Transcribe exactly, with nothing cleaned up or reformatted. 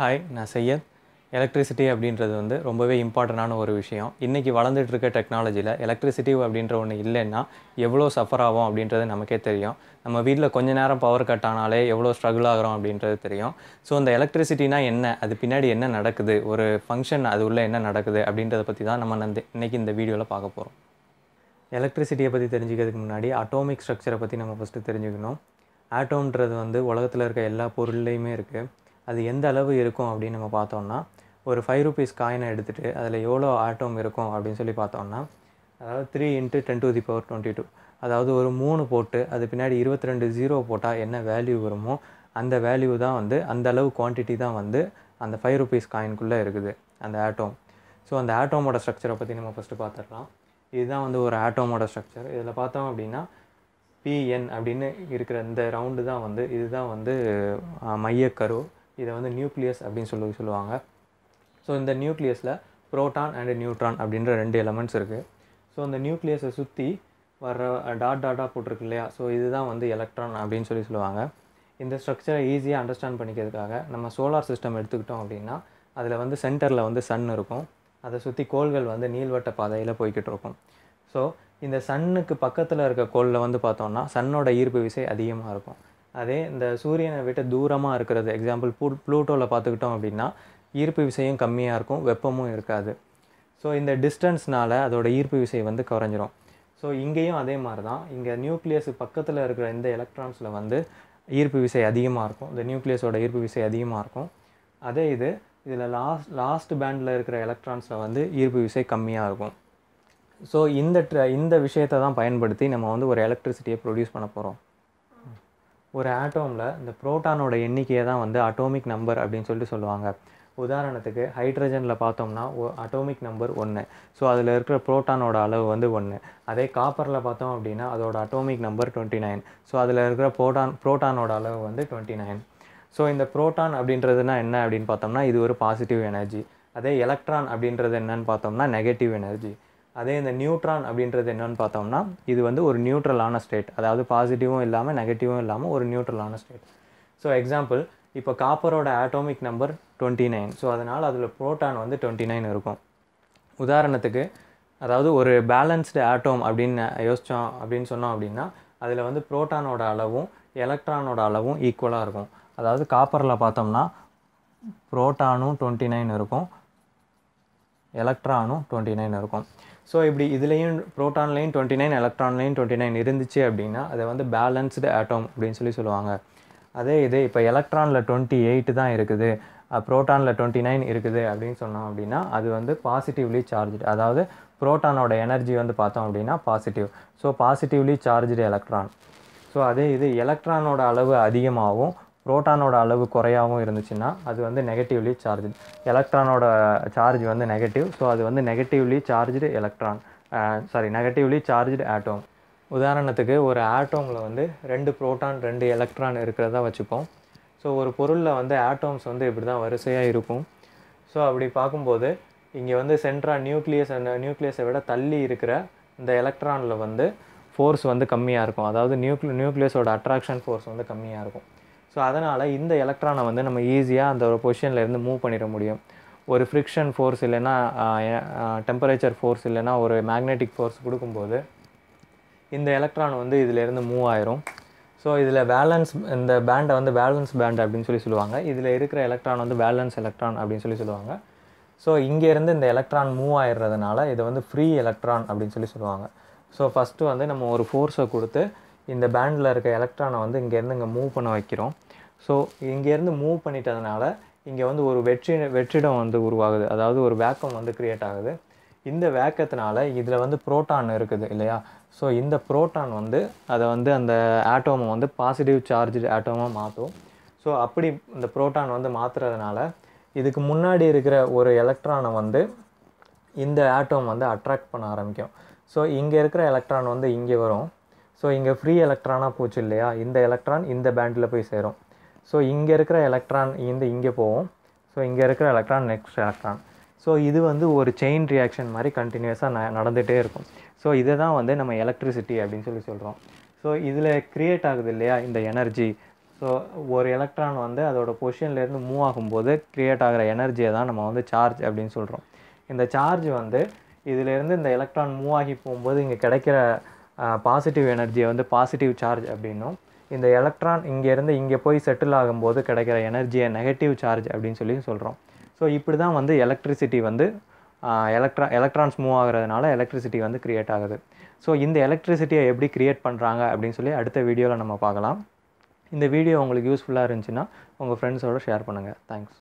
Hi, நான் Syed. Electricity அப்படின்றது வந்து ரொம்பவே இம்பார்ட்டன்டான ஒரு விஷயம். இன்னைக்கு வளர்ந்துட்டு இருக்க டெக்னாலஜில எலக்ட்ரிசிட்டி அப்படின்ற ஒண்ணு இல்லைனா எவ்வளவு சஃபர் ஆவோம் அப்படின்றது நமக்கே தெரியும். நம்ம வீட்ல கொஞ்ச நேரம் பவர் கட் ஆனாலே எவ்வளவு ஸ்ட்ரகிள் ஆகறோம் அப்படின்றது தெரியும். சோ அந்த எலக்ட்ரிசிட்டினா என்ன? அது பின்னாடி என்ன நடக்குது? ஒரு ஃபங்க்ஷன் அது உள்ள என்ன நடக்குது அப்படின்றத பத்தி தான் நம்ம இன்னைக்கு இந்த வீடியோல பார்க்க போறோம். எலக்ட்ரிசிட்டியை பத்தி தெரிஞ்சிக்கிறதுக்கு முன்னாடி அட்டாமிக் ஸ்ட்ரக்சரை பத்தி நம்ம first தெரிஞ்சிக்கணும். ஆட்டம்ன்றது வந்து உலகத்துல இருக்க எல்லா பொருள்லயுமே இருக்கு. அது எந்த அளவு இருக்கும் அப்படி நம்ம பார்த்தோம்னா ஒரு five rupees காயினை எடுத்துட்டு அதுல எவ்வளவு ஆட்டம் இருக்கும் அப்படி சொல்லி பார்த்தோம்னா அதாவது three into ten to the power twenty-two அதாவது ஒரு three போட்டு அது பின்னாடி twenty-two zero போட்டா என்ன வேல்யூ வருமோ அந்த வேல்யூ தான் வந்து அந்த அளவு குவாண்டிட்டி தான் வந்து அந்த five rupees காயின்க்குள்ள இருக்குது அந்த ஆட்டம். சோ அந்த ஆட்டமோட ஸ்ட்ரக்சரை பத்தி நம்ம first பார்த்தறலாம். இதுதான் வந்து ஒரு ஆட்டமோட ஸ்ட்ரக்சர். இதல பார்த்தோம் அப்படினா P N அப்படினு இருக்கிற இந்த ரவுண்ட் தான் வந்து இதுதான் வந்து மையக்கரு. இது வந்து நியூக்ளியஸ் அப்படினு சொல்லி சொல்லுவாங்க. சோ இந்த நியூக்ளியஸ்ல புரோட்டான் and நியூட்ரான் அப்படிங்கற ரெண்டு எலிமெண்ட்ஸ் இருக்கு. சோ அந்த நியூக்ளியஸை சுத்தி வர டாட் டாட்டா போட்டுருக்கு இல்லையா? சோ இதுதான் வந்து எலக்ட்ரான் அப்படினு சொல்லி சொல்லுவாங்க. இந்த ஸ்ட்ரக்சரை ஈஸியா அண்டர்ஸ்டாண்ட் பண்ணிக்கிறதுக்காக நம்ம சோலார் சிஸ்டம் எடுத்துக்கிட்டோம் அப்படினா அதுல வந்து சென்டர்ல வந்து சன் இருக்கும். அத சுத்தி கோள்கள் வந்து நீள்வட்ட பாதையில போயிட்டு இருக்கும். சோ இந்த சன்னுக்கு பக்கத்துல இருக்க கோள்ல வந்து பார்த்தோம்னா சன்னோட ஈர்ப்பு விசை அதிகமா இருக்கும். அதே இந்த சூரியனை விட்டு தூரமா இருக்குறது எக்ஸாம்பிள் ப்ளூட்டோல பாத்துக்கிட்டோம் அப்படினா ஈர்ப்பு விசையும் கம்மியா இருக்கும், வெப்பமும் இருக்காது. சோ இந்த டிஸ்டன்ஸ்னால அதோட ஈர்ப்பு விசை வந்து குறஞ்சிரும். சோ இங்கேயும் அதே மாதிரி தான். இங்க நியூக்ளியஸ் பக்கத்துல இருக்கிற இந்த எலக்ட்ரான்ஸ்ல வந்து ஈர்ப்பு விசை அதிகமா இருக்கும். இந்த நியூக்ளியஸோட ஈர்ப்பு விசை அதிகமா இருக்கும். அதே இது இதுல லாஸ்ட் லாஸ்ட் பேண்ட்ல இருக்கிற எலக்ட்ரான்ஸ்ல வந்து ஈர்ப்பு விசை கம்மியா இருக்கும். சோ இந்த இந்த விஷயத்தை தான் பயன்படுத்தி நம்ம வந்து ஒரு எலக்ட்ரிசிட்டியை ப்ரொடியூஸ் பண்ண போறோம். ஒரு ஆட்டம்ல இந்த புரோட்டானோட எண்ணிக்கையை தான் வந்து அட்டாமிக் நம்பர் அப்படினு சொல்லி சொல்லுவாங்க. உதாரணத்துக்கு ஹைட்ரஜன்ல பார்த்தோம்னா அட்டாமிக் நம்பர் one. சோ அதுல இருக்கிற புரோட்டானோட அளவு வந்து one. அதே காப்பர்ல பார்த்தோம் அப்படினா அதோட அட்டாமிக் நம்பர் twenty-nine. சோ அதுல இருக்கிற புரோட்டான் புரோட்டானோட அளவு வந்து twenty-nine. சோ இந்த புரோட்டான் அப்படின்றதுனா என்ன அப்படினு பார்த்தோம்னா இது ஒரு பாசிட்டிவ் எனர்ஜி. அதே எலக்ட்ரான் அப்படின்றது என்னன்னு பார்த்தோம்னா நெகட்டிவ் எனர்ஜி. அதே இந்த நியூட்ரான் அப்படின்றது என்னன்னு பார்த்தோம்னா இது வந்து ஒரு நியூட்ரலான ஸ்டேட். அதாவது பாசிட்டிவும் இல்லாம நெகட்டிவும் இல்லாம ஒரு நியூட்ரலான ஸ்டேட். சோ எக்ஸாம்பிள் இப்போ காப்பரோட அட்டாமிக் நம்பர் twenty-nine. சோ அதனால அதுல புரோட்டான் வந்து twenty-nine இருக்கும். உதாரணத்துக்கு அதாவது ஒரு பேலன்ஸ்டு ஆட்டம் அப்படினு யோசிச்சோம் அப்படினு சொன்னோம் அப்படினா அதுல வந்து புரோட்டானோட அளவும் எலக்ட்ரானோட அளவும் ஈக்குவலா இருக்கும். அதாவது காப்பர்ல பார்த்தோம்னா புரோட்டானும் twenty-nine இருக்கும், எலக்ட்ரானும் twenty-nine இருக்கும். சோ இப்படி இதுலயும் புரோட்டான்லயும் twenty-nine எலக்ட்ரான்லயும் twenty-nine இருந்துச்சு அப்படினா அது வந்து பேலன்ஸ்டு ஆட்டம் அப்படினு சொல்லி சொல்லுவாங்க. அதே இது இப்போ எலக்ட்ரான்ல twenty-eight தான் இருக்குது, புரோட்டான்ல twenty-nine இருக்குது அப்படினு சொன்னோம் அப்படினா அது வந்து பாசிட்டிவ்லி சார்ஜ்டு. அதாவது புரோட்டானோட எனர்ஜி வந்து பார்த்தோம் அப்படினா positive. So positively charged electron. So அதே இது எலக்ட்ரானோட அளவு அதிகமாகவும் புரோட்டானோட அளவு குறையாவும் இருந்துச்சுன்னா அது வந்து நெகட்டிவ்லி சார்ஜ்டு. எலக்ட்ரானோட சார்ஜ் வந்து நெகட்டிவ். சோ அது வந்து negatively charged electron sorry negatively charged atom. உதாரணத்துக்கு ஒரு ஆட்டம்ல வந்து ரெண்டு புரோட்டான் ரெண்டு எலக்ட்ரான் இருக்கிறதா வச்சுப்போம். சோ ஒரு பொருள்ல வந்து ஆட்டம்ஸ் வந்து இப்படி தான் வரிசையா இருக்கும். சோ அப்படி பாக்கும்போது இங்க வந்து சென்ட்ரா நியூக்ளியஸ் நியூக்ளியஸை விட தள்ளி இருக்கிற இந்த எலக்ட்ரான்ல வந்து ஃபோர்ஸ் வந்து கம்மியா இருக்கும். அதாவது நியூக்ளியஸோட அட்ராக்ஷன் ஃபோர்ஸ் வந்து கம்மியா இருக்கும். சோ அதனால இந்த எலக்ட்ரானை வந்து நம்ம ஈஸியா அந்த ஒரு பொசிஷன்ல இருந்து மூவ் பண்ணிர முடியும். ஒரு ஃபிரிக்ஷன் ஃபோர்ஸ் இல்லனா டெம்பரேச்சர் ஃபோர்ஸ் இல்லனா ஒரு மேக்னெட்டிக் ஃபோர்ஸ் கொடுக்கும்போது இந்த எலக்ட்ரான் வந்து இதில இருந்து மூவ் ஆயிரும். சோ இதில பேலன்ஸ் இந்த பேண்ட வந்து பேலன்ஸ் பேண்ட் அப்படினு சொல்லி சொல்லுவாங்க. இதில இருக்கிற எலக்ட்ரான் வந்து பேலன்ஸ் எலக்ட்ரான் அப்படினு சொல்லி சொல்லுவாங்க. சோ இங்க இருந்து இந்த எலக்ட்ரான் மூவ் ஆயிரறதுனால இது வந்து ஃப்ரீ எலக்ட்ரான் அப்படினு சொல்லி சொல்லுவாங்க. சோ ஃபர்ஸ்ட் வந்து நம்ம ஒரு ஃபோர்ஸை கொடுத்து இந்த பேண்ட்ல இருக்க எலக்ட்ரானை வந்து இங்க இருந்து இங்க மூவ் பண்ண வைக்கிறோம். சோ இங்க இருந்து மூவ் பண்ணிட்டதனால இங்க வந்து ஒரு வெற்றி வெற்றிடம் வந்து உருவாகுது. அதாவது ஒரு வேக்கம் வந்து கிரியேட் ஆகுது. இந்த வேக்கத்தினால இதுல வந்து புரோட்டான் இருக்குது இல்லையா? சோ இந்த புரோட்டான் வந்து அத வந்து அந்த ஆட்டோமை வந்து பாசிட்டிவ் சார்ஜ்டு ஆட்டோமா மாத்தும். சோ அப்படி இந்த புரோட்டான் வந்து மாத்துறதுனால இதுக்கு முன்னாடி இருக்கிற ஒரு எலக்ட்ரானை வந்து இந்த ஆட்டோம் வந்து அட்ராக்ட் பண்ண ஆரம்பிக்கும். சோ இங்க இருக்கிற எலக்ட்ரான் வந்து இங்க வரும். சோ இங்க ஃப்ரீ எலக்ட்ரானா போச்சு இல்லையா? இந்த எலக்ட்ரான் இந்த பேண்ட்ல போய் சேரும். சோ இங்க இருக்கிற எலக்ட்ரான் இந்த இங்க போவும். சோ இங்க இருக்கிற எலக்ட்ரான் நெக்ஸ்ட் எலக்ட்ரான். சோ இது வந்து ஒரு செயின் ரியாக்ஷன் மாதிரி கண்டினியூஸா நடந்துட்டே இருக்கும். சோ இத தான் வந்து நம்ம எலக்ட்ரிசிட்டி அப்படினு சொல்லி சொல்றோம். சோ இதுல கிரியேட் ஆகுது இல்லையா இந்த energy? So, one electron is the position move create energy charge. In the charge is the electron move positive energy is positive charge. In the electron is settle energy negative charge. So, this is the electricity. Uh, electron, electrons move agadadunala electricity vandu create agudhu. So இந்த electricity எப்படி create பண்றாங்க அப்படினு சொல்லி அடுத்த வீடியோல நம்ம பார்க்கலாம். இந்த வீடியோ உங்களுக்கு யூஸ்புல்லா இருந்துச்சுனா உங்க friends ஓட ஷேர் பண்ணுங்க. Thanks.